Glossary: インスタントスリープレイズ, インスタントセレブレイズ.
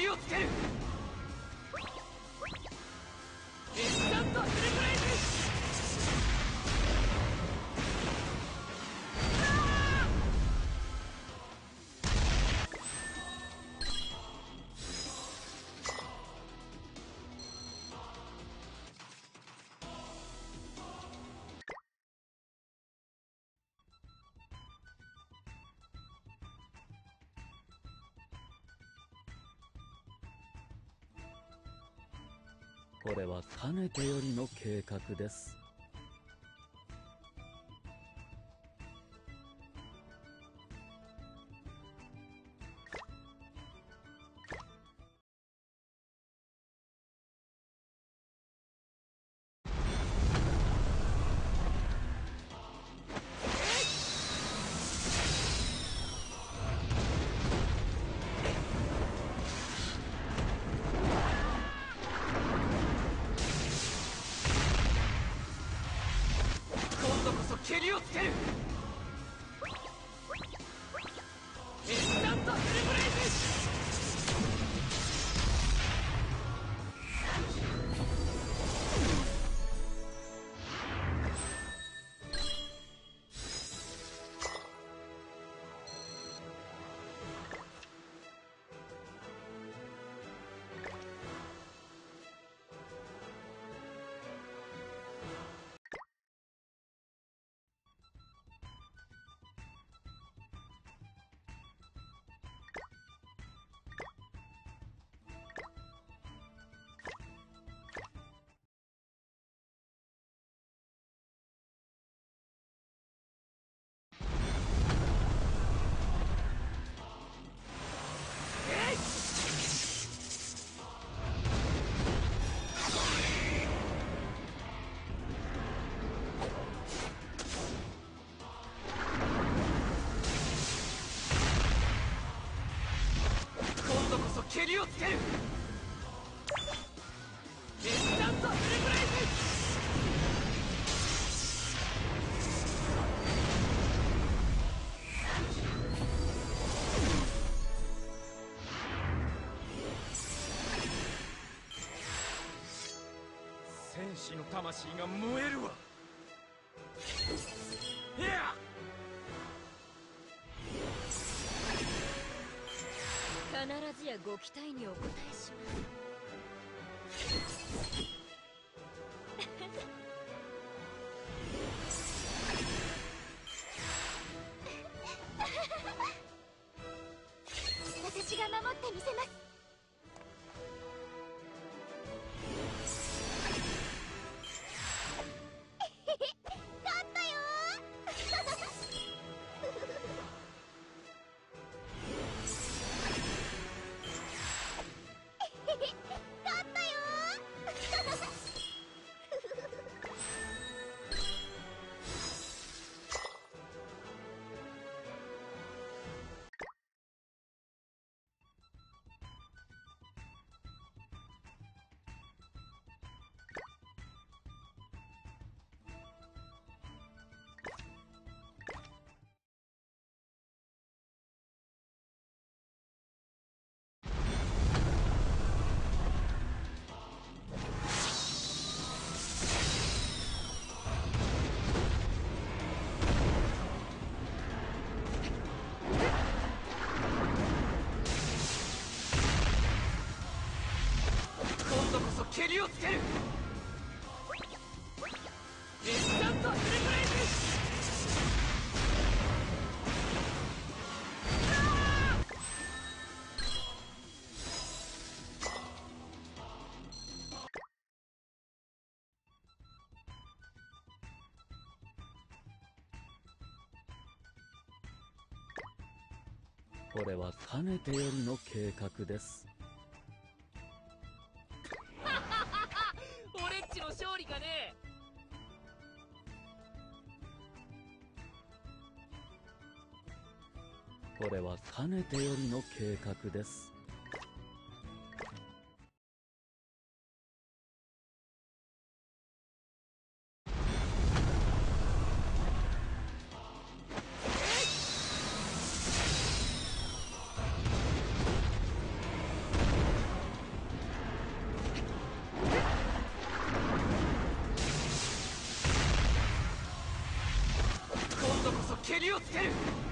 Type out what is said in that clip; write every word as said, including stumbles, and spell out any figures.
りをつける。インスタントスリープレイズ。これはかねてよりの計画です。蹴りをつける。インスタントセレブレイズ。蹴りをつける。インスタントスリープレイズ。戦士の魂が燃えるわ。いや必ずやご期待にお応えします。私が守ってみせます。蹴りをつける。インスタントスリープレイズ。これはかねてよりの計画です。勝利かね。これはかねてよりの計画です。をつける。